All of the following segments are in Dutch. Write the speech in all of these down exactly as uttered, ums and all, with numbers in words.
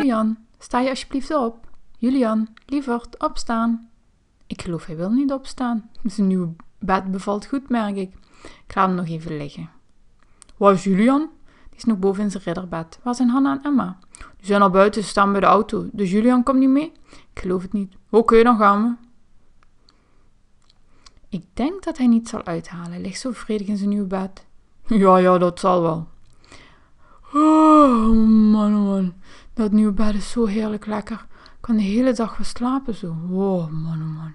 Julian, sta je alsjeblieft op. Julian, lieverd, opstaan. Ik geloof hij wil niet opstaan. Zijn nieuwe bed bevalt goed, merk ik. Ik laat hem nog even liggen. Waar is Julian? Die is nog boven in zijn ridderbed. Waar zijn Hanna en Emma? Die zijn al buiten, ze staan bij de auto. Dus Julian komt niet mee? Ik geloof het niet. Oké, okay, dan gaan we. Ik denk dat hij niet zal uithalen. Hij ligt zo vredig in zijn nieuwe bed. Ja, ja, dat zal wel. Oh, man, man. Dat nieuwe bed is zo heerlijk lekker. Ik kan de hele dag weer slapen zo. Oh, man, man.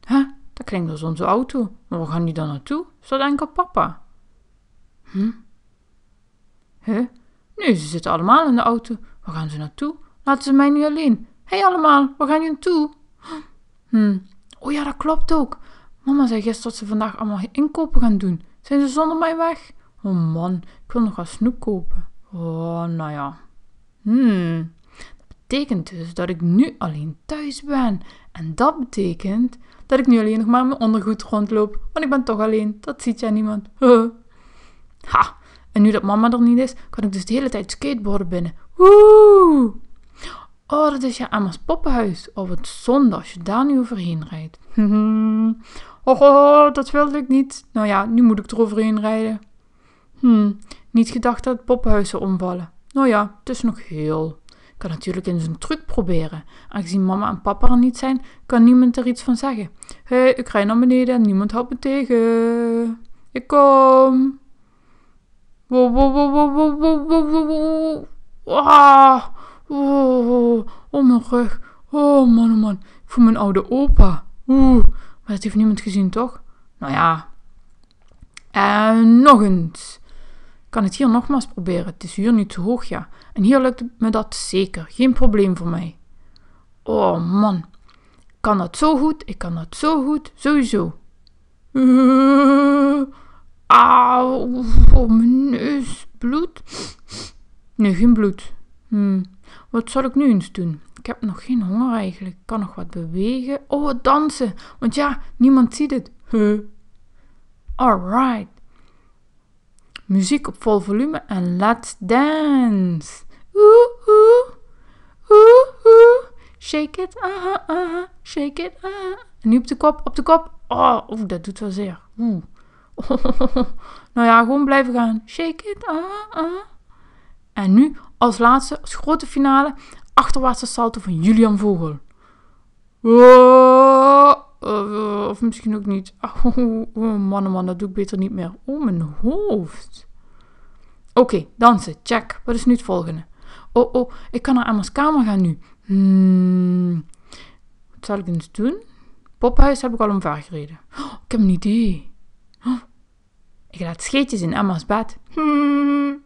Hè? Huh? Dat klinkt als onze auto. Maar waar gaan die dan naartoe? Is dat enkel papa? Hm? Huh? Nee, ze zitten allemaal in de auto. Waar gaan ze naartoe? Laten ze mij nu alleen. Hé, hey, allemaal, waar gaan jullie naartoe? Hm. Oh ja, dat klopt ook. Mama zei gisteren dat ze vandaag allemaal inkopen gaan doen. Zijn ze zonder mij weg? Oh man, ik wil nog wat snoep kopen. Oh, nou ja. Hmm. Dat betekent dus dat ik nu alleen thuis ben. En dat betekent dat ik nu alleen nog maar in mijn ondergoed rondloop. Want ik ben toch alleen. Dat ziet jij niemand. Huh. Ha. En nu dat mama er niet is, kan ik dus de hele tijd skateboarden binnen. Woe. Oh, dat is ja Emma's poppenhuis. Oh, wat zonde als je daar nu overheen rijdt. oh, oh, dat wilde ik niet. Nou ja, nu moet ik er overheen rijden. Hmm, niet gedacht dat het poppenhuis zou omvallen. Nou ja, het is nog heel. Ik kan natuurlijk eens een truc proberen. Aangezien mama en papa er niet zijn, kan niemand er iets van zeggen. Hé, hey, ik rij naar beneden en niemand houdt me tegen. Ik kom. Wow, wow, wow, wow, wow, wow, wow, wow. Ah. Oh, oh, oh, mijn rug. Oh, man, man. Ik voel mijn oude opa. Oeh, maar dat heeft niemand gezien, toch? Nou ja. En nog eens. Ik kan het hier nogmaals proberen. Het is hier niet te hoog, ja. En hier lukt me dat zeker. Geen probleem voor mij. Oh, man. Ik kan dat zo goed. Ik kan dat zo goed. Sowieso. Uh, Auw. Oh, mijn neus. Bloed? Nee, geen bloed. Hmm. Wat zal ik nu eens doen? Ik heb nog geen honger eigenlijk. Ik kan nog wat bewegen. Oh, dansen. Want ja, niemand ziet het. Huh. Alright. Muziek op vol volume en let's dance. Oeh, oeh. Oeh, oeh. Shake it, aha, aha. Shake it, aha. En nu op de kop, op de kop. Oh, oeh, dat doet wel zeer. Oeh. Oh, oh, oh. Nou ja, gewoon blijven gaan. Shake it, aha, aha. En nu, als laatste, als grote finale, achterwaartse salto van Julian Vogel. Oh, uh, of misschien ook niet. Oh, oh, man, man, dat doe ik beter niet meer. Oh, mijn hoofd. Oké, okay, dansen. Check. Wat is nu het volgende? Oh, oh, ik kan naar Emma's kamer gaan nu. Hmm. Wat zal ik eens doen? Poppenhuis heb ik al omver gereden. Oh, ik heb een idee. Oh, ik laat scheetjes in Emma's bed. Hmm.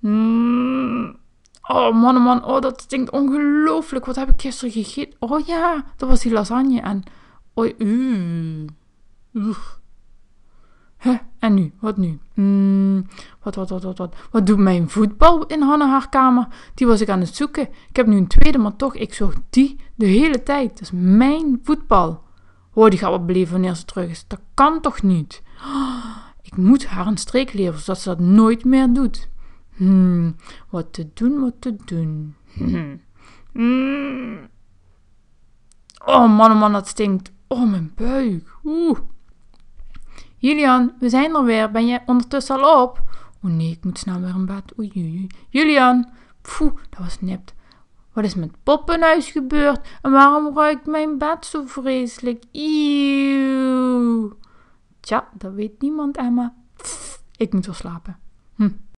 Mm. Oh man, man, oh dat stinkt ongelooflijk. Wat heb ik gisteren gegeten? Oh ja, dat was die lasagne en... Oei, uuuh. Huh, huh, en nu? Wat nu? Mm. Wat, wat, wat, wat, wat? Wat doet mijn voetbal in Hanna haar kamer? Die was ik aan het zoeken. Ik heb nu een tweede, maar toch, ik zocht die de hele tijd. Dat is mijn voetbal. Oh, die gaat wel beleven wanneer ze terug is. Dat kan toch niet? Oh, ik moet haar een streek leren, zodat ze dat nooit meer doet. Hmm, wat te doen, wat te doen. Hmm. Hmm. Oh man, man, dat stinkt. Oh, mijn buik. Oeh. Julian, we zijn er weer. Ben jij ondertussen al op? Oh nee, ik moet snel weer in bed. Oei, oei. Julian. Pfoe, dat was nipt. Wat is met poppenhuis gebeurd? En waarom ruikt mijn bed zo vreselijk? Eeuw. Tja, dat weet niemand, Emma. Ik moet wel slapen. Hm.